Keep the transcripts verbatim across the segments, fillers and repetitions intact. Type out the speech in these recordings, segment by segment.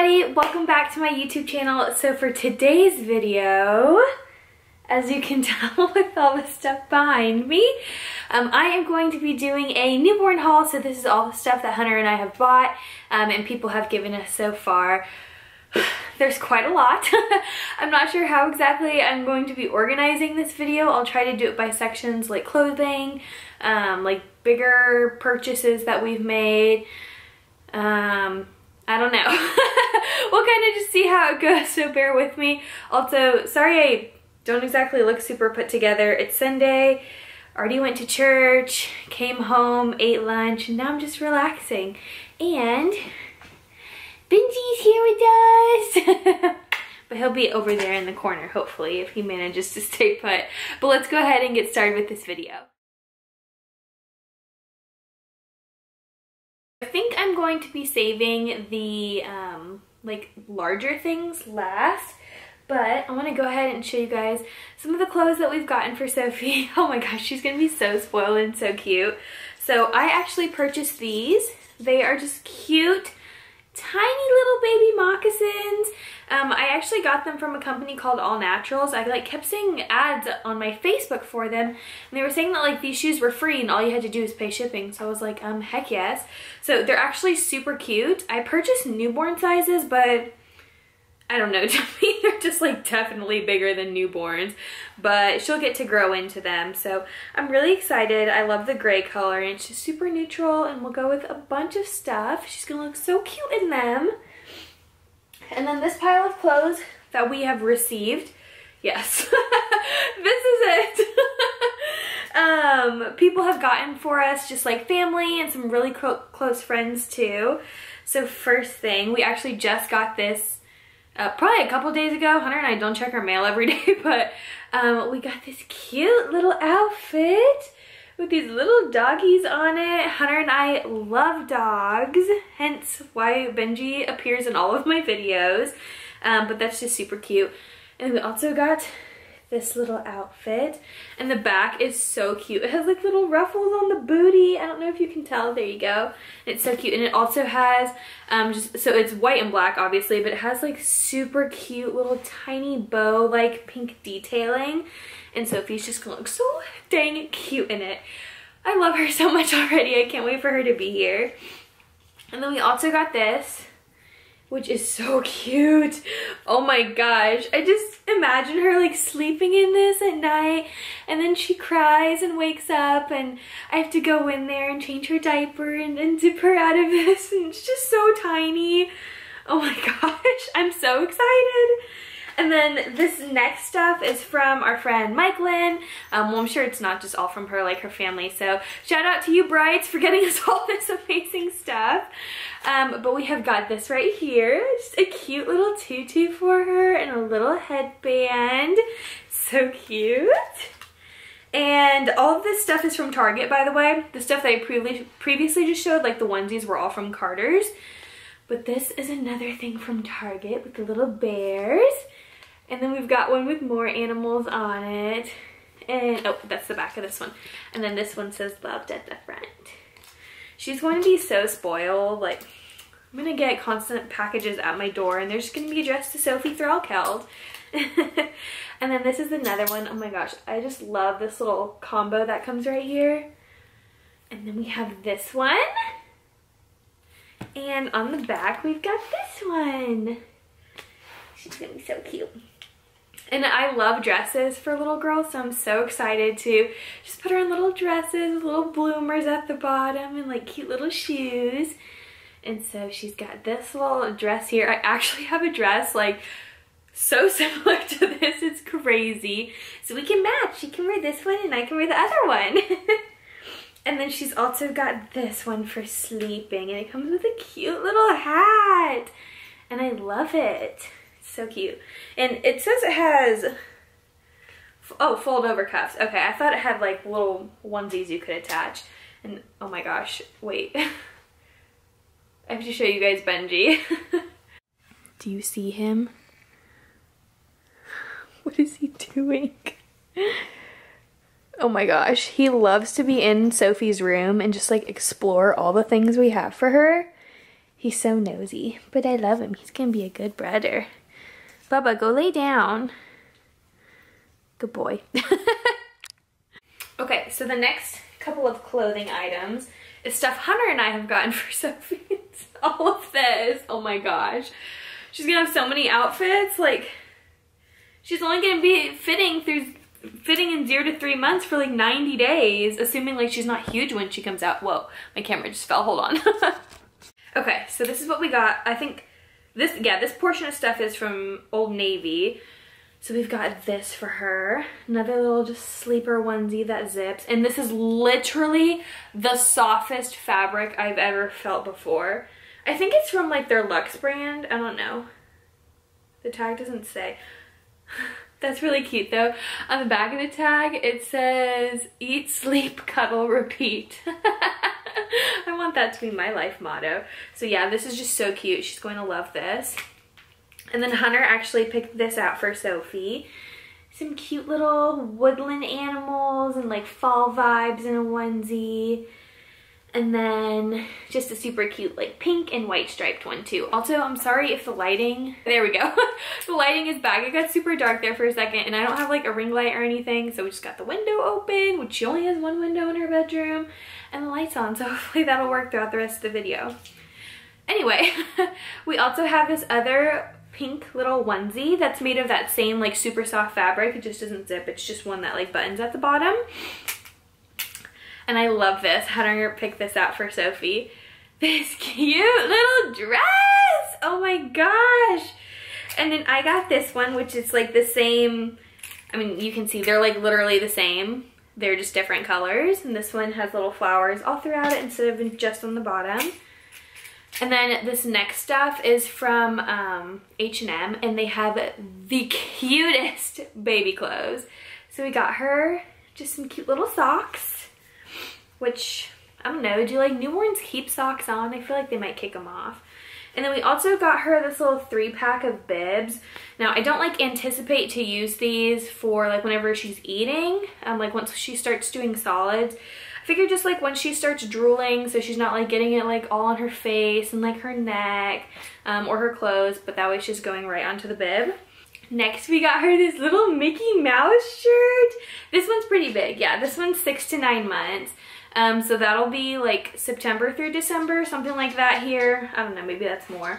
everybody, welcome back to my YouTube channel. So for today's video, as you can tell with all the stuff behind me, um, I am going to be doing a newborn haul. So this is all the stuff that Hunter and I have bought um, and people have given us so far. There's quite a lot. I'm not sure how exactly I'm going to be organizing this video. I'll try to do it by sections, like clothing, um, like bigger purchases that we've made. Um, I don't know. We'll kind of just see how it goes, so bear with me. Also, sorry I don't exactly look super put together. It's Sunday. Already went to church, came home, ate lunch, and now I'm just relaxing. And Benji's here with us. But he'll be over there in the corner, hopefully, if he manages to stay put. But let's go ahead and get started with this video. I think I'm going to be saving the um, like larger things last, but I want to go ahead and show you guys some of the clothes that we've gotten for Sophie. Oh my gosh, she's going to be so spoiled and so cute. So I actually purchased these. They are just cute, tiny little baby moccasins. Um, I actually got them from a company called All Naturals. I like kept seeing ads on my Facebook for them, and they were saying that like these shoes were free and all you had to do is pay shipping. So I was like, um, heck yes. So they're actually super cute. I purchased newborn sizes, but I don't know, to me they're just like definitely bigger than newborns, but she'll get to grow into them. So I'm really excited. I love the gray color and it's just super neutral and will go with a bunch of stuff. She's gonna look so cute in them. And then this pile of clothes that we have received, yes, this is it. um, people have gotten for us, just like family and some really close friends too. So first thing, we actually just got this Uh, probably a couple days ago. Hunter and I don't check our mail every day, but um, we got this cute little outfit with these little doggies on it. Hunter and I love dogs, hence why Benji appears in all of my videos, um, but that's just super cute. And we also got this little outfit, and the back is so cute. It has like little ruffles on the booty. I don't know if you can tell, there you go. It's so cute. And it also has um just, so it's white and black obviously, but it has like super cute little tiny bow like pink detailing, and Sophie's just gonna look so dang cute in it. I love her so much already. I can't wait for her to be here. And then we also got this, which is so cute. Oh my gosh, I just imagine her like sleeping in this at night, and then she cries and wakes up and I have to go in there and change her diaper and, and zip her out of this, and it's just so tiny. Oh my gosh, I'm so excited. And then this next stuff is from our friend Mike Lynn. Um, well, I'm sure it's not just all from her, like her family. So shout out to you brides for getting us all this amazing stuff. Um, but we have got this right here. Just a cute little tutu for her and a little headband. So cute. And all of this stuff is from Target, by the way. The stuff that I pre previously just showed, like the onesies, were all from Carter's. But this is another thing from Target with the little bears. And then we've got one with more animals on it. And, oh, that's the back of this one. And then this one says loved at the front. She's going to be so spoiled. Like, I'm gonna get constant packages at my door and they're just gonna be addressed to Sophie Threlkeld. And then this is another one. Oh my gosh, I just love this little combo that comes right here. And then we have this one. And on the back, we've got this one. She's gonna be so cute. And I love dresses for little girls, so I'm so excited to just put her in little dresses with little bloomers at the bottom and like cute little shoes. And so she's got this little dress here. I actually have a dress like so similar to this, it's crazy. So we can match. She can wear this one and I can wear the other one. And then she's also got this one for sleeping, and it comes with a cute little hat. And I love it. So cute. And it says it has, oh, fold over cuffs. Okay, I thought it had like little onesies you could attach. And oh my gosh, wait. I have to show you guys Benji. Do you see him? What is he doing? Oh my gosh, he loves to be in Sophie's room and just like explore all the things we have for her. He's so nosy, but I love him. He's gonna be a good brother. Bubba, go lay down. Good boy. Okay, so the next couple of clothing items is stuff Hunter and I have gotten for Sophie. It's all of this. Oh my gosh. She's gonna have so many outfits. Like, she's only gonna be fitting through fitting in zero to three months for like ninety days, assuming like she's not huge when she comes out. Whoa, my camera just fell, hold on. Okay, so this is what we got. I think this, yeah, this portion of stuff is from Old Navy. So we've got this for her, another little just sleeper onesie that zips, and this is literally the softest fabric I've ever felt before. I think it's from like their Luxe brand, I don't know. The tag doesn't say. That's really cute though. On the back of the tag, it says, eat, sleep, cuddle, repeat. I want that to be my life motto. So yeah, this is just so cute. She's going to love this. And then Hunter actually picked this out for Sophie. Some cute little woodland animals and like fall vibes in a onesie. And then just a super cute like pink and white striped one too. Also, I'm sorry if the lighting, there we go. The lighting is back. It got super dark there for a second and I don't have like a ring light or anything. So we just got the window open, which she only has one window in her bedroom, and the light's on. So hopefully that'll work throughout the rest of the video. Anyway, we also have this other pink little onesie that's made of that same like super soft fabric. It just doesn't zip. It's just one that like buttons at the bottom. And I love this. Hunter picked this out for Sophie. This cute little dress. Oh my gosh. And then I got this one, which is like the same. I mean, you can see they're like literally the same. They're just different colors. And this one has little flowers all throughout it instead of just on the bottom. And then this next stuff is from um, H and M, and they have the cutest baby clothes. So we got her just some cute little socks, which, I don't know, do like newborns keep socks on? I feel like they might kick them off. And then we also got her this little three pack of bibs. Now I don't like anticipate to use these for like whenever she's eating, um, like once she starts doing solids. I figure just like when she starts drooling, so she's not like getting it like all on her face and like her neck um, or her clothes, but that way she's going right onto the bib. Next we got her this little Mickey Mouse shirt. This one's pretty big. Yeah, this one's six to nine months. Um, so that'll be like September through December, something like that here. I don't know, maybe that's more.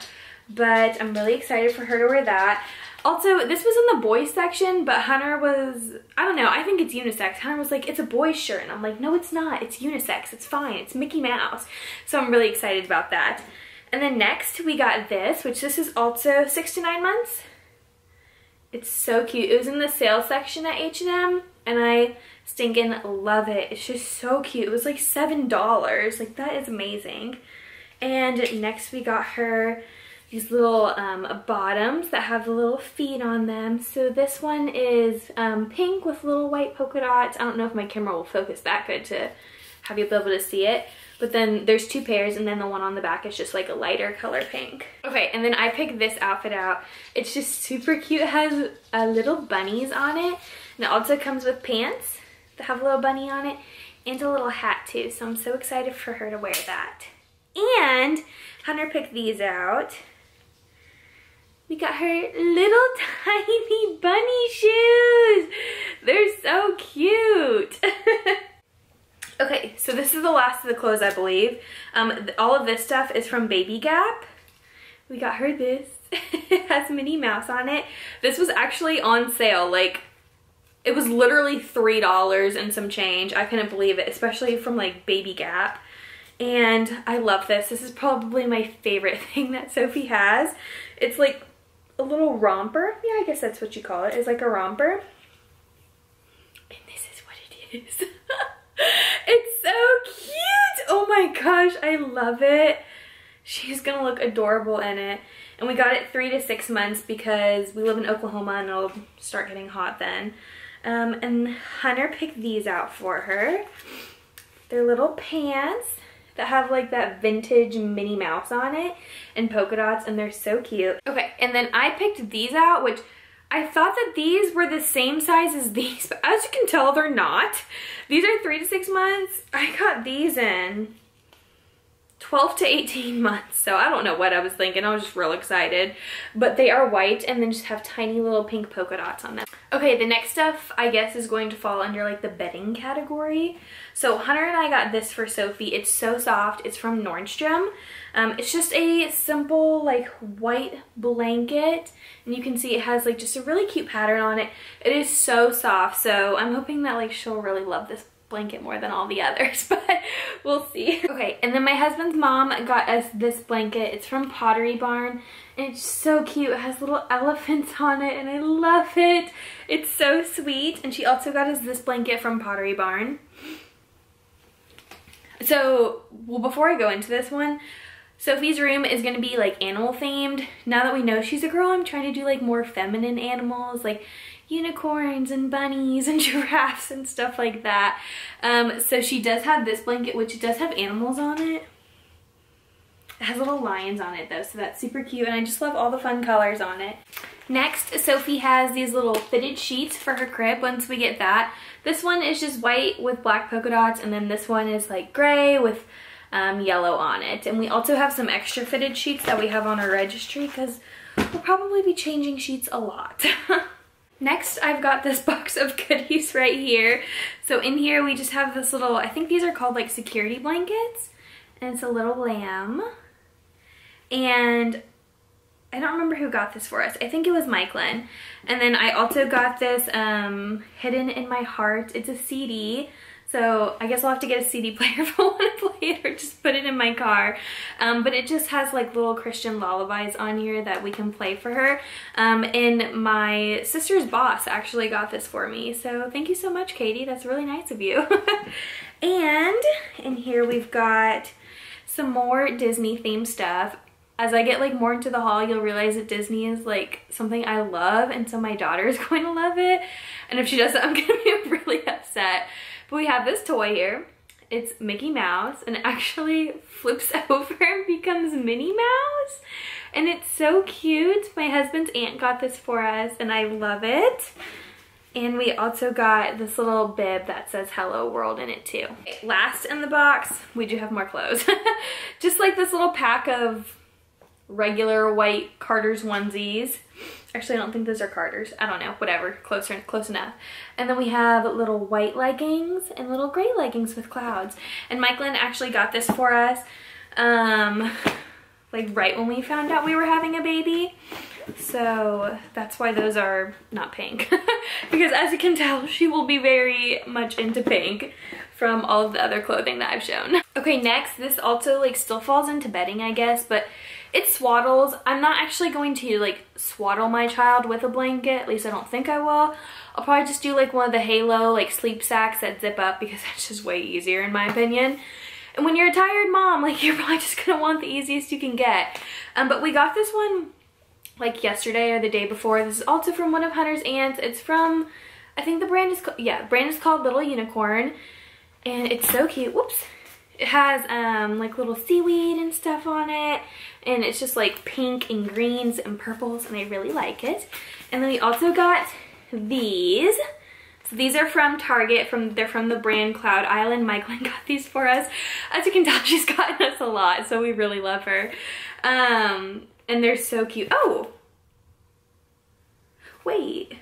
But I'm really excited for her to wear that. Also, this was in the boys section, but Hunter was, I don't know, I think it's unisex. Hunter was like, it's a boy's shirt. And I'm like, no, it's not. It's unisex. It's fine. It's Mickey Mouse. So I'm really excited about that. And then next we got this, which this is also six to nine months. It's so cute. It was in the sale section at H and M, and I stinking love it. It's just so cute. It was like seven dollars. Like, that is amazing. And next we got her these little um, bottoms that have the little feet on them. So this one is um, pink with little white polka dots. I don't know if my camera will focus that good to have you be able to see it. But then there's two pairs, and then the one on the back is just like a lighter color pink. Okay, and then I picked this outfit out. It's just super cute. It has uh, little bunnies on it. And it also comes with pants that have a little bunny on it and a little hat too. So I'm so excited for her to wear that. And Hunter picked these out. We got her little tiny bunny shoes. They're so cute. Okay, so this is the last of the clothes, I believe. Um, all of this stuff is from Baby Gap. We got her this. It has Minnie Mouse on it. This was actually on sale. Like, it was literally three dollars and some change. I couldn't believe it, especially from like Baby Gap. And I love this. This is probably my favorite thing that Sophie has. It's like a little romper. Yeah, I guess that's what you call it. It's like a romper. And this is what it is. It's so cute. Oh my gosh, I love it. She's gonna look adorable in it. And we got it three to six months because we live in Oklahoma and it'll start getting hot then. Um, and Hunter picked these out for her. They're little pants that have like that vintage Minnie Mouse on it and polka dots, and they're so cute. Okay, and then I picked these out, which I thought that these were the same size as these, but as you can tell, they're not. These are three to six months. I got these in twelve to eighteen months, so I don't know what I was thinking. I was just real excited. But they are white and then just have tiny little pink polka dots on them. Okay, the next stuff I guess is going to fall under like the bedding category. So Hunter and I got this for Sophie. It's so soft. It's from Nordstrom. Um, it's just a simple like white blanket, and you can see it has like just a really cute pattern on it. It is so soft, so I'm hoping that like she'll really love this blanket more than all the others, but we'll see. Okay, and then my husband's mom got us this blanket. It's from Pottery Barn, and it's so cute. It has little elephants on it, and I love it. It's so sweet. And she also got us this blanket from Pottery Barn. So, well, before I go into this one, Sophie's room is going to be like animal themed. Now that we know she's a girl, I'm trying to do like more feminine animals, like unicorns and bunnies and giraffes and stuff like that. Um, so she does have this blanket, which does have animals on it. It has little lions on it though, so that's super cute, and I just love all the fun colors on it. Next, Sophie has these little fitted sheets for her crib once we get that. This one is just white with black polka dots, and then this one is like gray with Um, yellow on it. And we also have some extra fitted sheets that we have on our registry because we'll probably be changing sheets a lot. Next, I've got this box of goodies right here. So in here we just have this little, I think these are called like security blankets, and it's a little lamb. And I don't remember who got this for us. I think it was Mike Lynn. And then I also got this um, Hidden in My Heart. It's a C D. So I guess I'll have to get a C D player if I want to play it, or just put it in my car. Um, but it just has like little Christian lullabies on here that we can play for her. Um, and my sister's boss actually got this for me. So thank you so much, Katie. That's really nice of you. And in here we've got some more Disney themed stuff. As I get like more into the haul, you'll realize that Disney is like something I love, and so my daughter is going to love it. And if she doesn't, I'm going to be really upset. But we have this toy here. It's Mickey Mouse, and it actually flips over and becomes Minnie Mouse. And it's so cute. My husband's aunt got this for us, and I love it. And we also got this little bib that says Hello World in it too. Last in the box, we do have more clothes. Just like this little pack of regular white Carter's onesies. Actually, I don't think those are Carter's. I don't know, whatever, closer, close enough. And then we have little white leggings and little gray leggings with clouds. And Mike Lynn actually got this for us, um, like right when we found out we were having a baby. So that's why those are not pink. Because as you can tell, she will be very much into pink from all of the other clothing that I've shown. Okay, next, this also like still falls into bedding, I guess, but it swaddles. I'm not actually going to like swaddle my child with a blanket. At least I don't think I will. I'll probably just do like one of the Halo like sleep sacks that zip up, because that's just way easier in my opinion. And when you're a tired mom, like you're probably just gonna want the easiest you can get. Um, but we got this one like yesterday or the day before. This is also from one of Hunter's aunts. It's from, I think the brand is, yeah, brand is called Little Unicorn. And it's so cute. Whoops. It has um, like little seaweed and stuff on it, and it's just like pink and greens and purples, and I really like it. And then we also got these. So these are from Target. From They're from the brand Cloud Island. Micaelyn got these for us. As you can tell, she's gotten us a lot, so we really love her. Um, and they're so cute. Oh! Wait.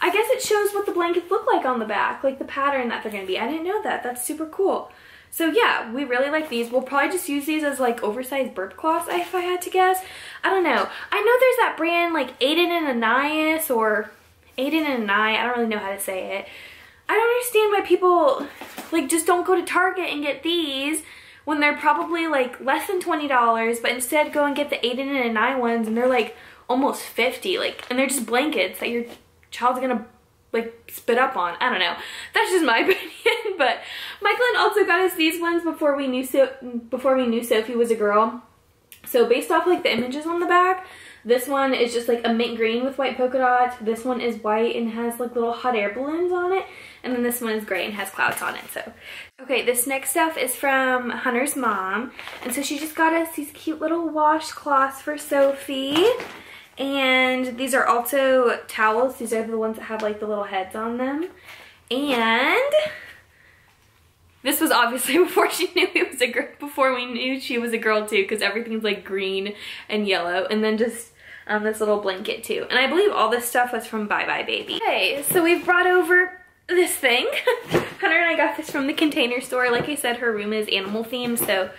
I guess it shows what the blankets look like on the back, like the pattern that they're going to be. I didn't know that. That's super cool. So yeah, we really like these. We'll probably just use these as like oversized burp cloths if I had to guess. I don't know. I know there's that brand like Aden and Anais or Aden and Anais. I don't really know how to say it. I don't understand why people like just don't go to Target and get these when they're probably like less than twenty dollars, but instead go and get the Aden and Anais ones, and they're like almost fifty, like, and they're just blankets that your child's gonna like spit up on. I don't know. That's just my opinion. But Micaelyn also got us these ones before we knew so before we knew Sophie was a girl. So based off like the images on the back, this one is just like a mint green with white polka dots. This one is white and has like little hot air balloons on it. And then this one is gray and has clouds on it. So okay, this next stuff is from Hunter's mom. And so she just got us these cute little washcloths for Sophie. And these are also towels. These are the ones that have like the little heads on them. And this was obviously before she knew it was a girl, before we knew she was a girl too, because everything's like green and yellow, and then just um, this little blanket too. And I believe all this stuff was from Buybuy Baby. Okay, so we've brought over this thing. Hunter and I got this from the Container Store. Like I said, her room is animal themed, so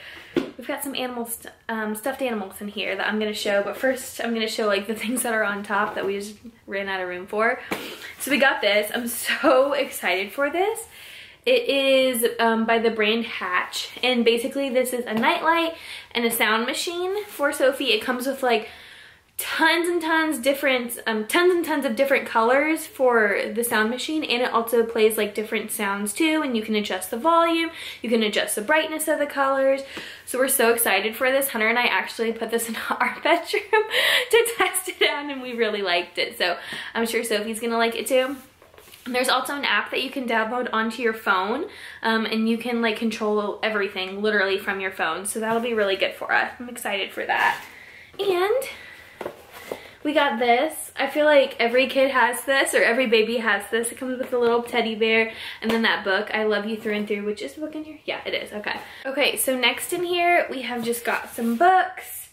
we've got some animal st um, stuffed animals in here that I'm gonna show, but first I'm gonna show like the things that are on top that we just ran out of room for. So we got this. I'm so excited for this. It is um, by the brand Hatch, and basically this is a nightlight and a sound machine for Sophie. It comes with like tons and tons different, um, tons and tons of different colors for the sound machine, and it also plays like different sounds too, and you can adjust the volume, you can adjust the brightness of the colors. So we're so excited for this. Hunter and I actually put this in our bedroom to test it out, and we really liked it. So I'm sure Sophie's gonna like it too. And there's also an app that you can download onto your phone, um, and you can like control everything literally from your phone. So that'll be really good for us. I'm excited for that. And we got this. I feel like every kid has this, or every baby has this. It comes with a little teddy bear, and then that book, I Love You Through and Through, which is the book in here? Yeah, it is, okay. Okay, so next in here, we have just got some books,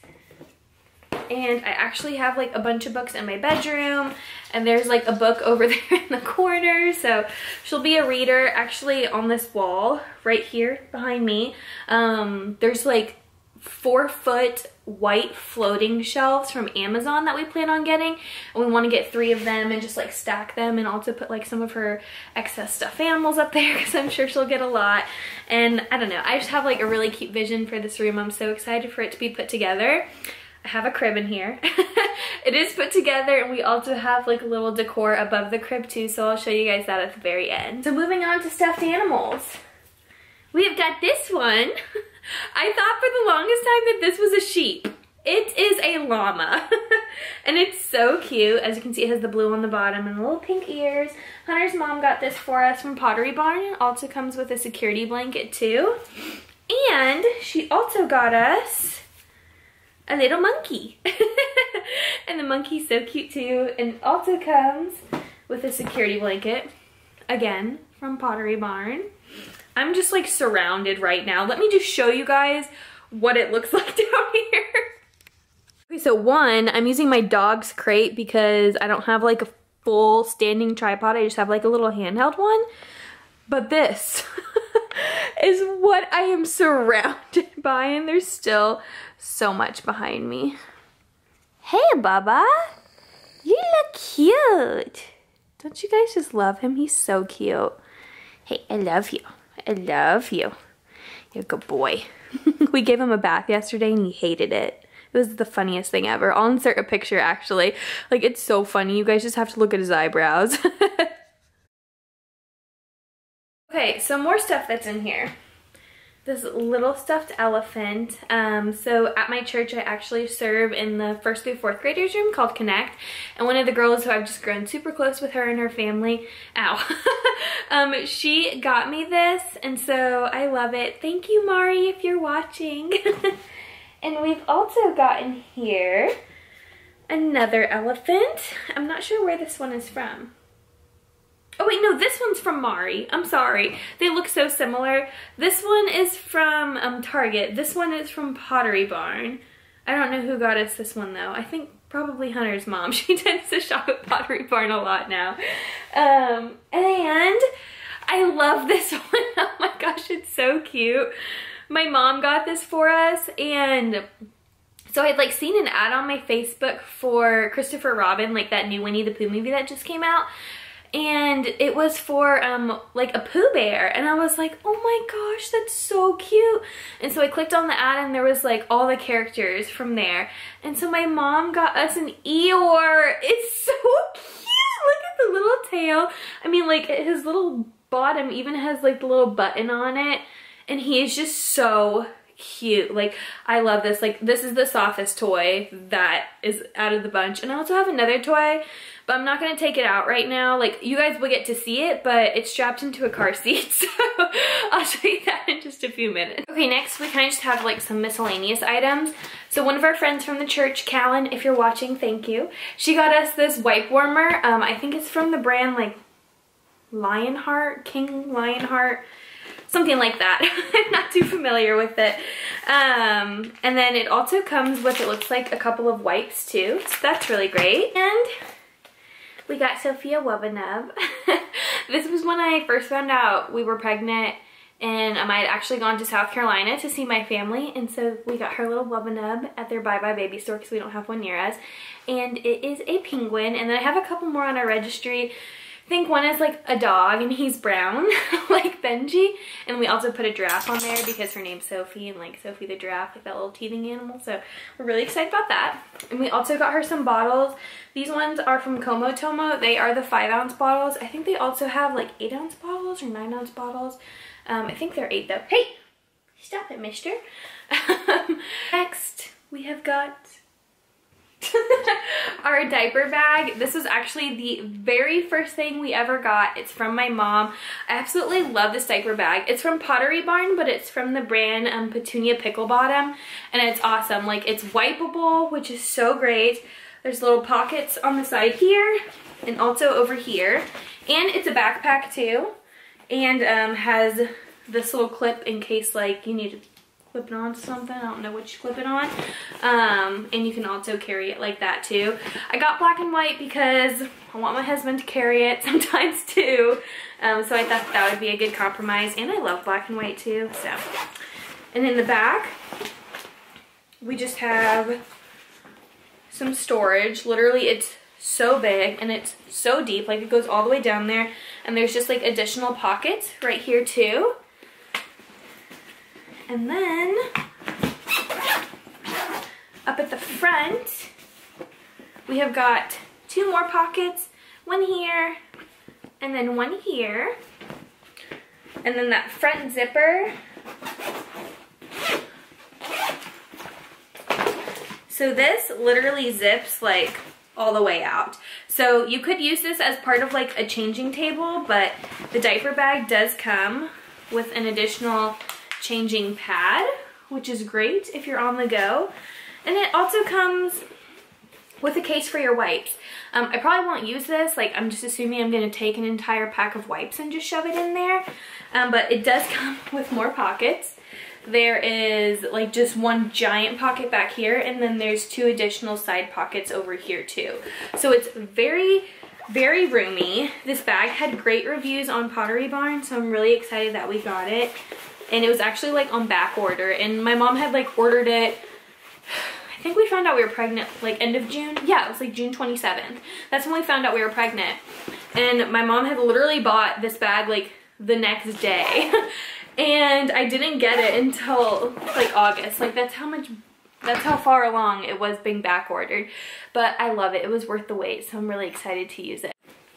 and I actually have like a bunch of books in my bedroom, and there's like a book over there in the corner, so she'll be a reader. Actually, on this wall right here behind me, um, there's like four foot white floating shelves from Amazon that we plan on getting, and we want to get three of them and just like stack them, and also put like some of her excess stuffed animals up there, because I'm sure she'll get a lot. And I don't know, I just have like a really cute vision for this room. I'm so excited for it to be put together. I have a crib in here. It is put together, and we also have like a little decor above the crib too, so I'll show you guys that at the very end. So moving on to stuffed animals, we've got this one. I thought for the longest time that this was a sheep. It is a llama. And it's so cute. As you can see, it has the blue on the bottom and the little pink ears. Hunter's mom got this for us from Pottery Barn. It also comes with a security blanket too. And she also got us a little monkey. And the monkey's so cute too. And it also comes with a security blanket. Again, from Pottery Barn. I'm just like surrounded right now. Let me just show you guys what it looks like down here. Okay, so one, I'm using my dog's crate because I don't have like a full standing tripod. I just have like a little handheld one. But this is what I am surrounded by, and there's still so much behind me. Hey, Baba. You look cute. Don't you guys just love him? He's so cute. Hey, I love you. I love you. You're a good boy. We gave him a bath yesterday and he hated it. It was the funniest thing ever. I'll insert a picture actually. Like, it's so funny. You guys just have to look at his eyebrows. Okay, so more stuff that's in here. This little stuffed elephant. Um, so at my church, I actually serve in the first through fourth graders room called Connect. And one of the girls who I've just grown super close with her and her family, ow, um, she got me this. And so I love it. Thank you, Mari, if you're watching. And we've also gotten here another elephant. I'm not sure where this one is from. Oh wait, no, this one's from Mari. I'm sorry. They look so similar. This one is from um, Target. This one is from Pottery Barn. I don't know who got us this one though. I think probably Hunter's mom. She tends to shop at Pottery Barn a lot now. Um, and I love this one. Oh my gosh, it's so cute. My mom got this for us, and so I had like seen an ad on my Facebook for Christopher Robin, like that new Winnie the Pooh movie that just came out. And it was for um like a Pooh Bear, and I was like, oh my gosh, that's so cute. And so I clicked on the ad, and there was like all the characters from there. And so my mom got us an Eeyore. It's so cute. Look at the little tail. I mean, like, his little bottom even has like the little button on it, and he is just so cute. Like, I love this. Like, this is the softest toy that is out of the bunch. And I also have another toy, but I'm not going to take it out right now. Like, you guys will get to see it, but it's strapped into a car seat, so I'll show you that in just a few minutes. Okay, next we kind of just have like some miscellaneous items. So one of our friends from the church, Callen, if you're watching, thank you. She got us this wipe warmer. Um, I think it's from the brand like Lionheart, King Lionheart. something like that. I'm not too familiar with it. Um, and then it also comes with, it looks like, a couple of wipes too, so that's really great. And we got Sophie a Wubbinub. This was when I first found out we were pregnant, and um, I had actually gone to South Carolina to see my family, and so we got her little Wubbinub at their Buybuy Baby store because we don't have one near us. And it is a penguin, and then I have a couple more on our registry. I think one is like a dog, and he's brown, like Benji. And we also put a giraffe on there because her name's Sophie, and like Sophie the giraffe, like that little teething animal. So we're really excited about that. And we also got her some bottles. These ones are from Komotomo. They are the five ounce bottles. I think they also have like eight ounce bottles or nine ounce bottles. Um, I think they're eight though. Hey, stop it, mister. Next, we have got our diaper bag. This was actually the very first thing we ever got. It's from my mom. I absolutely love this diaper bag. It's from Pottery Barn, but it's from the brand um, Petunia Pickle Bottom, and it's awesome. Like, it's wipeable, which is so great. There's little pockets on the side here and also over here. And it's a backpack too, and um, has this little clip in case like you need to clip it on to something. I don't know what you clip it on. Um, and you can also carry it like that too. I got black and white because I want my husband to carry it sometimes too. Um, so I thought that would be a good compromise, and I love black and white too, so. And in the back, we just have some storage. Literally, it's so big and it's so deep, like it goes all the way down there, and there's just like additional pockets right here too. And then up at the front, we have got two more pockets, one here and then one here, and then that front zipper. So this literally zips like all the way out. So you could use this as part of like a changing table, but the diaper bag does come with an additional changing pad, which is great if you're on the go. And it also comes with a case for your wipes. Um, I probably won't use this, like I'm just assuming I'm gonna take an entire pack of wipes and just shove it in there. Um, but it does come with more pockets. There is like just one giant pocket back here, and then there's two additional side pockets over here too. So it's very, very roomy. This bag had great reviews on Pottery Barn, so I'm really excited that we got it. And it was actually like on back order, and my mom had like ordered it, I think we found out we were pregnant like end of June. Yeah, it was like June twenty-seventh. That's when we found out we were pregnant. And my mom had literally bought this bag like the next day. And I didn't get it until like August. Like that's how much, that's how far along it was being back ordered. But I love it. It was worth the wait. So I'm really excited to use it.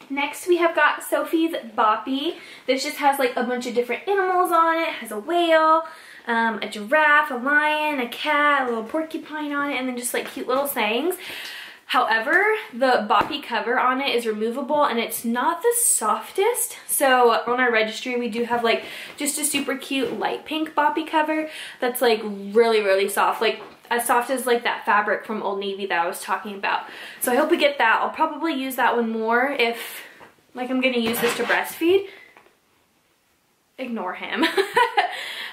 Next we have got Sophie's Boppy. This just has like a bunch of different animals on it. It has a whale, um, a giraffe, a lion, a cat, a little porcupine on it, and then just like cute little sayings. However, the Boppy cover on it is removable, and it's not the softest. So on our registry, we do have like just a super cute light pink Boppy cover that's like really, really soft. Like as soft as like that fabric from Old Navy that I was talking about. So I hope we get that. I'll probably use that one more if like I'm gonna use this to breastfeed. Ignore him.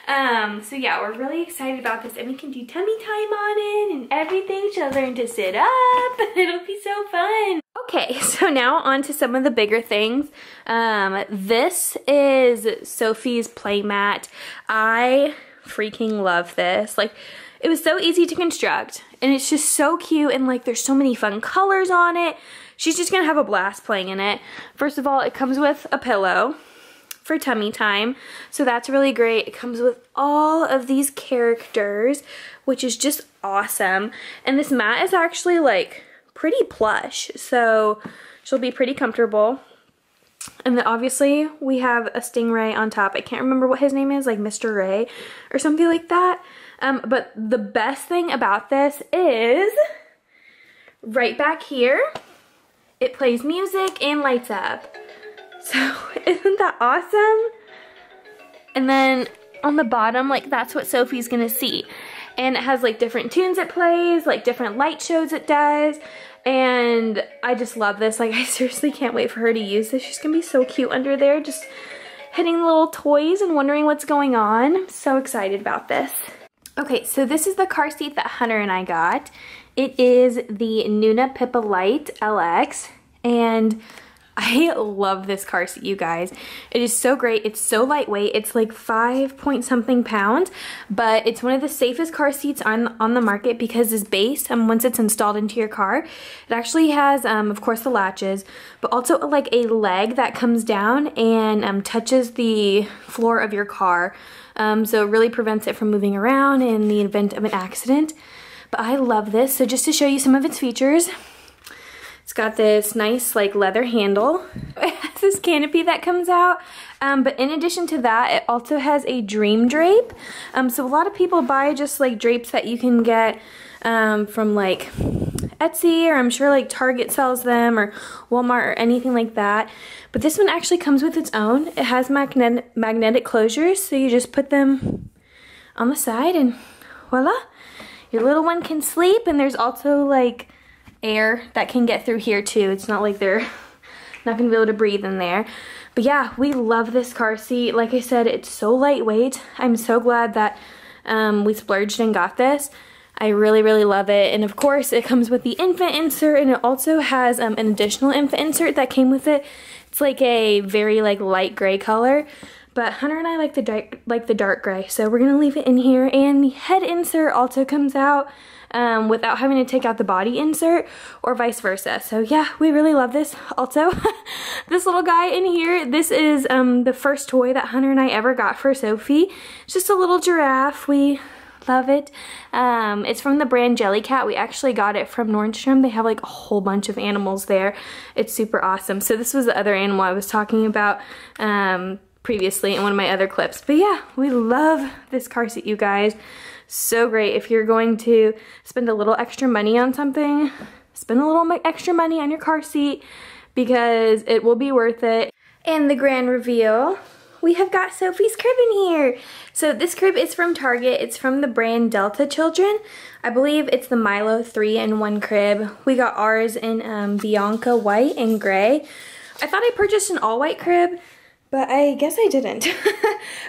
Um, so yeah, we're really excited about this, and we can do tummy time on it and everything. She'll learn to sit up. It'll be so fun. Okay, so now on to some of the bigger things. Um, this is Sophie's playmat. I freaking love this. Like, it was so easy to construct, and it's just so cute, and like there's so many fun colors on it. She's just gonna have a blast playing in it. First of all, it comes with a pillow for tummy time, so that's really great. It comes with all of these characters, which is just awesome. And this mat is actually like pretty plush, so she'll be pretty comfortable. And then obviously we have a stingray on top. I can't remember what his name is, like Mister Ray or something like that. Um, but the best thing about this is right back here, it plays music and lights up. So isn't that awesome? And then on the bottom, like that's what Sophie's gonna see. And it has like different tunes it plays, like different light shows it does. And I just love this. Like I seriously can't wait for her to use this. She's gonna be so cute under there, just hitting the little toys and wondering what's going on. I'm so excited about this. Okay, so this is the car seat that Hunter and I got. It is the Nuna Pipa Lite L X, and I love this car seat, you guys. It is so great. It's so lightweight. It's like five point something pounds, but it's one of the safest car seats on, on the market because it's base, and once it's installed into your car, it actually has, um, of course, the latches, but also like a leg that comes down and um, touches the floor of your car. Um, so it really prevents it from moving around in the event of an accident. But I love this. So just to show you some of its features, it's got this nice like leather handle. It has this canopy that comes out, um, but in addition to that, it also has a dream drape. Um, so a lot of people buy just like drapes that you can get um, from like Etsy, or I'm sure like Target sells them, or Walmart, or anything like that. But this one actually comes with its own. It has magnet magnetic closures, so you just put them on the side and voila, your little one can sleep. And there's also like air that can get through here too. It's not like they're not gonna be able to breathe in there. But yeah, we love this car seat. Like I said, it's so lightweight. I'm so glad that um, we splurged and got this. I really, really love it. And of course, it comes with the infant insert, and it also has um, an additional infant insert that came with it. It's like a very like light gray color, but Hunter and I like the dark, like the dark gray, so we're gonna leave it in here. And the head insert also comes out Um, without having to take out the body insert, or vice versa. So yeah, we really love this. Also, this little guy in here, this is um, the first toy that Hunter and I ever got for Sophie. It's just a little giraffe. We love it. Um, it's from the brand Jellycat. We actually got it from Nordstrom. They have like a whole bunch of animals there. It's super awesome. So this was the other animal I was talking about um, previously in one of my other clips. But yeah, we love this car seat, you guys. So great if you're going to spend a little extra money on something. Spend a little extra money on your car seat, because it will be worth it. And the grand reveal, we have got Sophie's crib in here. So this crib is from Target. It's from the brand Delta Children. I believe it's the Milo three in one crib. We got ours in um, Bianca white and gray. I thought I purchased an all white crib, but I guess I didn't.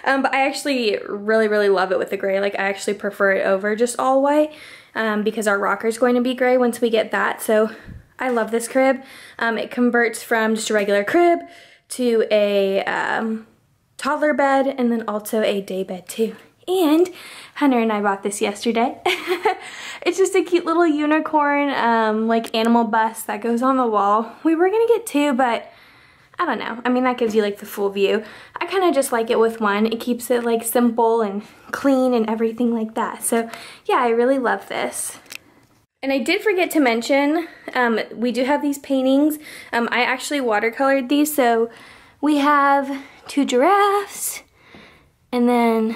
um, but I actually really, really love it with the gray. Like, I actually prefer it over just all white um, because our rocker's going to be gray once we get that. So I love this crib. Um, it converts from just a regular crib to a um, toddler bed, and then also a day bed too. And Hunter and I bought this yesterday. It's just a cute little unicorn, um, like animal bust that goes on the wall. We were gonna get two, but I don't know. I mean, that gives you like the full view. I kind of just like it with one. It keeps it like simple and clean and everything like that. So yeah, I really love this. And I did forget to mention, um, we do have these paintings. Um, I actually watercolored these. So we have two giraffes and then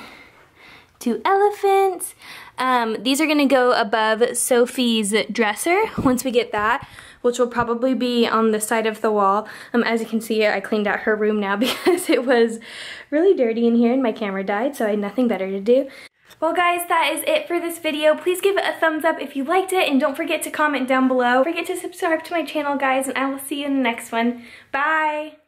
two elephants. Um, these are gonna go above Sophie's dresser once we get that, which will probably be on the side of the wall. Um, as you can see, I cleaned out her room now because it was really dirty in here and my camera died, so I had nothing better to do. Well guys, that is it for this video. Please give it a thumbs up if you liked it, and don't forget to comment down below. Don't forget to subscribe to my channel, guys, and I will see you in the next one. Bye!